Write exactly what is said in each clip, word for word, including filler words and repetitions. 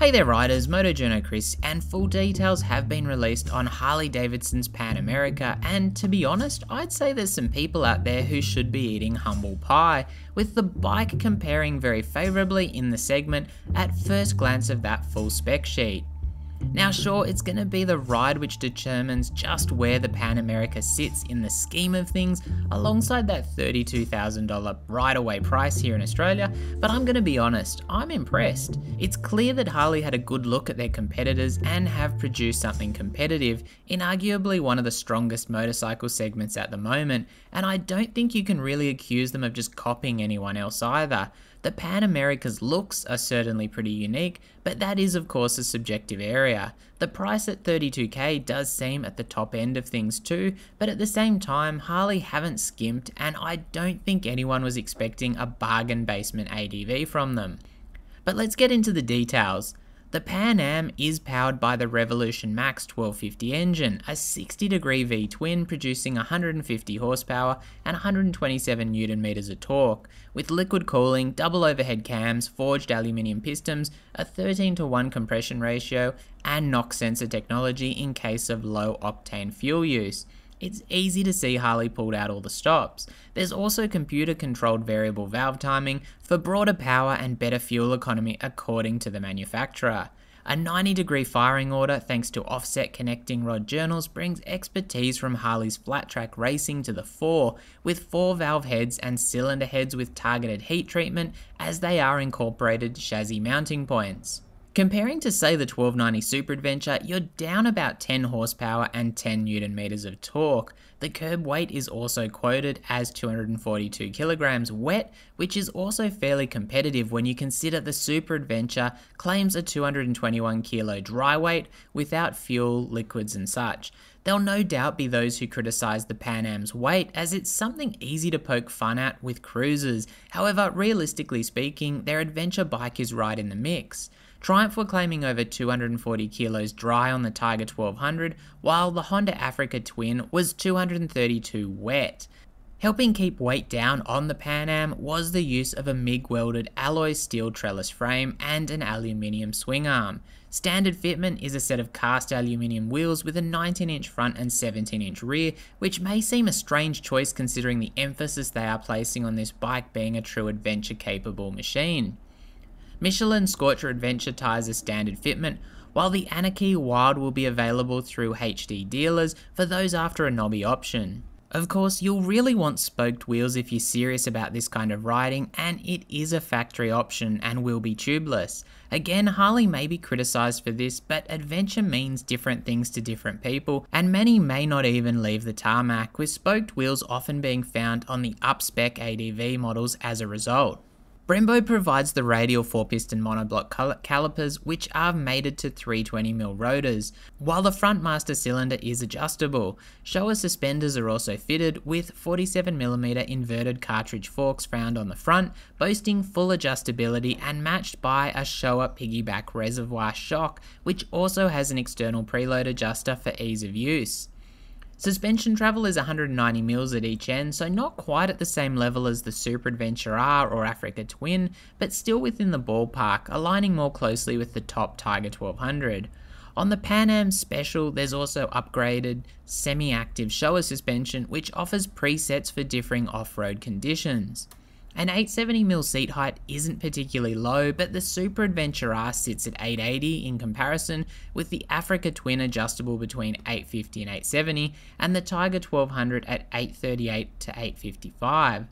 Hey there riders, Moto Journo Kris, and full details have been released on Harley Davidson's Pan America, and to be honest, I'd say there's some people out there who should be eating humble pie, with the bike comparing very favourably in the segment at first glance of that full spec sheet. Now sure, it's going to be the ride which determines just where the Pan America sits in the scheme of things alongside that thirty-two thousand dollar ride-away price here in Australia, but I'm going to be honest, I'm impressed. It's clear that Harley had a good look at their competitors and have produced something competitive in arguably one of the strongest motorcycle segments at the moment, and I don't think you can really accuse them of just copying anyone else either. The Pan America's looks are certainly pretty unique, but that is of course a subjective area. The price at thirty-two K does seem at the top end of things too, but at the same time Harley haven't skimped, and I don't think anyone was expecting a bargain basement A D V from them. But let's get into the details. The Pan Am is powered by the Revolution Max twelve fifty engine, a sixty degree V-twin producing one hundred fifty horsepower and one hundred twenty-seven newton meters of torque, with liquid cooling, double overhead cams, forged aluminium pistons, a thirteen to one compression ratio, and knock sensor technology in case of low octane fuel use. It's easy to see Harley pulled out all the stops. There's also computer controlled variable valve timing for broader power and better fuel economy according to the manufacturer. A ninety degree firing order thanks to offset connecting rod journals brings expertise from Harley's flat track racing to the fore, with four valve heads and cylinder heads with targeted heat treatment as they are incorporated chassis mounting points. Comparing to say the twelve ninety Super Adventure, you're down about ten horsepower and ten newton meters of torque. The curb weight is also quoted as two hundred forty-two kilograms wet, which is also fairly competitive when you consider the Super Adventure claims a two hundred twenty-one kilo dry weight without fuel, liquids and such. There'll no doubt be those who criticise the Pan Am's weight, as it's something easy to poke fun at with cruisers. However, realistically speaking, their adventure bike is right in the mix. Triumph were claiming over two hundred forty kilos dry on the Tiger twelve hundred, while the Honda Africa Twin was two hundred thirty-two wet. Helping keep weight down on the Pan Am was the use of a M I G welded alloy steel trellis frame and an aluminium swing arm. Standard fitment is a set of cast aluminium wheels with a nineteen inch front and seventeen inch rear, which may seem a strange choice considering the emphasis they are placing on this bike being a true adventure capable machine. Michelin Scorcher Adventure tires are standard fitment, while the Anakee Wild will be available through H D dealers for those after a knobby option. Of course, you'll really want spoked wheels if you're serious about this kind of riding, and it is a factory option and will be tubeless. Again, Harley may be criticised for this, but adventure means different things to different people, and many may not even leave the tarmac, with spoked wheels often being found on the up-spec A D V models as a result. Brembo provides the radial four piston monoblock calipers, which are mated to three twenty millimeter rotors, while the front master cylinder is adjustable. Showa suspenders are also fitted, with forty-seven millimeter inverted cartridge forks found on the front, boasting full adjustability and matched by a Showa piggyback reservoir shock, which also has an external preload adjuster for ease of use. Suspension travel is one hundred ninety millimeters at each end, so not quite at the same level as the Super Adventure R or Africa Twin, but still within the ballpark, aligning more closely with the top Tiger twelve hundred. On the Pan Am Special, there's also upgraded semi-active Showa suspension, which offers presets for differing off-road conditions. An eight hundred seventy millimeter seat height isn't particularly low, but the Super Adventure R sits at eight hundred eighty in comparison, with the Africa Twin adjustable between eight hundred fifty and eight hundred seventy, and the Tiger twelve hundred at eight hundred thirty-eight to eight hundred fifty-five.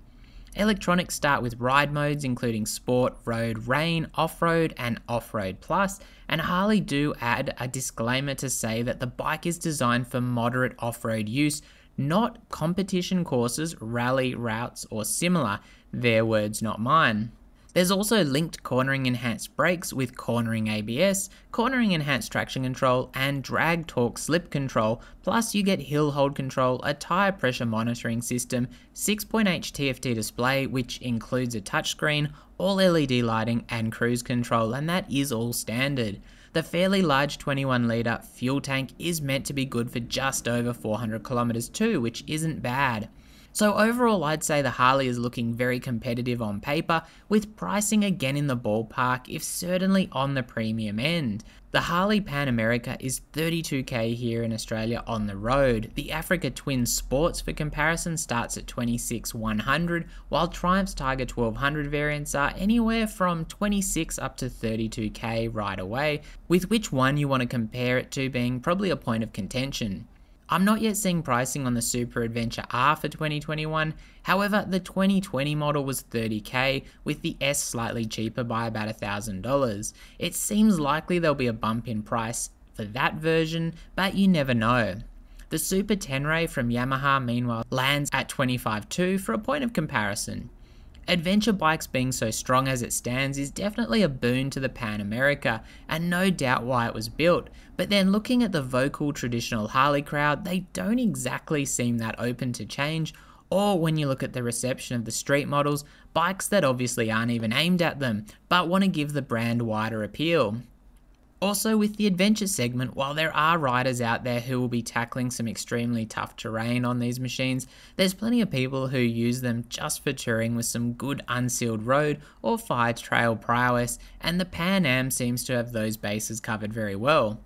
Electronics start with ride modes including Sport, Road, Rain, Off-Road and Off-Road Plus, and Harley do add a disclaimer to say that the bike is designed for moderate off-road use, not competition courses, rally routes or similar. Their words, not mine. There's also linked cornering enhanced brakes with cornering A B S, cornering enhanced traction control and drag torque slip control, plus you get hill hold control, a tire pressure monitoring system, six point eight inch T F T display which includes a touchscreen, all L E D lighting and cruise control, and that is all standard. The fairly large twenty-one litre fuel tank is meant to be good for just over four hundred kilometres too, which isn't bad. So overall, I'd say the Harley is looking very competitive on paper, with pricing again in the ballpark, if certainly on the premium end. The Harley Pan America is thirty-two K here in Australia on the road. The Africa Twin Sports for comparison starts at twenty-six one hundred, while Triumph's Tiger twelve hundred variants are anywhere from twenty-six up to thirty-two K right away, with which one you want to compare it to being probably a point of contention. I'm not yet seeing pricing on the Super Adventure R for twenty twenty-one, however the twenty twenty model was thirty K, with the S slightly cheaper by about one thousand dollars. It seems likely there'll be a bump in price for that version, but you never know. The Super Tenere from Yamaha meanwhile lands at twenty-five two for a point of comparison. Adventure bikes being so strong as it stands is definitely a boon to the Pan America, and no doubt why it was built, but then looking at the vocal traditional Harley crowd, they don't exactly seem that open to change, or when you look at the reception of the street models, bikes that obviously aren't even aimed at them, but want to give the brand wider appeal. Also with the adventure segment, while there are riders out there who will be tackling some extremely tough terrain on these machines, there's plenty of people who use them just for touring with some good unsealed road or fire trail prowess, and the Pan Am seems to have those bases covered very well.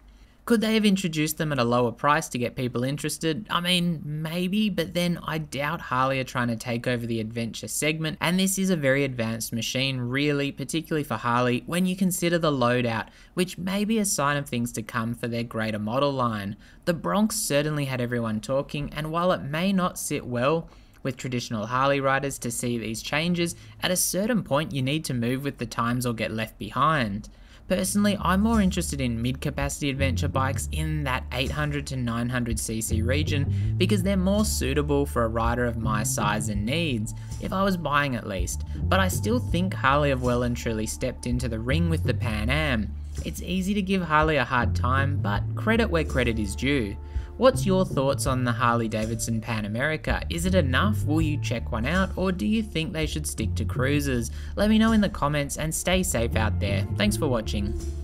Could they have introduced them at a lower price to get people interested? I mean, maybe, but then I doubt Harley are trying to take over the adventure segment, and this is a very advanced machine really, particularly for Harley, when you consider the loadout, which may be a sign of things to come for their greater model line. The Bronx certainly had everyone talking, and while it may not sit well with traditional Harley riders to see these changes, at a certain point you need to move with the times or get left behind. Personally, I'm more interested in mid-capacity adventure bikes in that eight hundred to nine hundred c c region, because they're more suitable for a rider of my size and needs, if I was buying at least, but I still think Harley have well and truly stepped into the ring with the Pan Am. It's easy to give Harley a hard time, but credit where credit is due. What's your thoughts on the Harley Davidson Pan America? Is it enough? Will you check one out? Or do you think they should stick to cruisers? Let me know in the comments, and stay safe out there. Thanks for watching.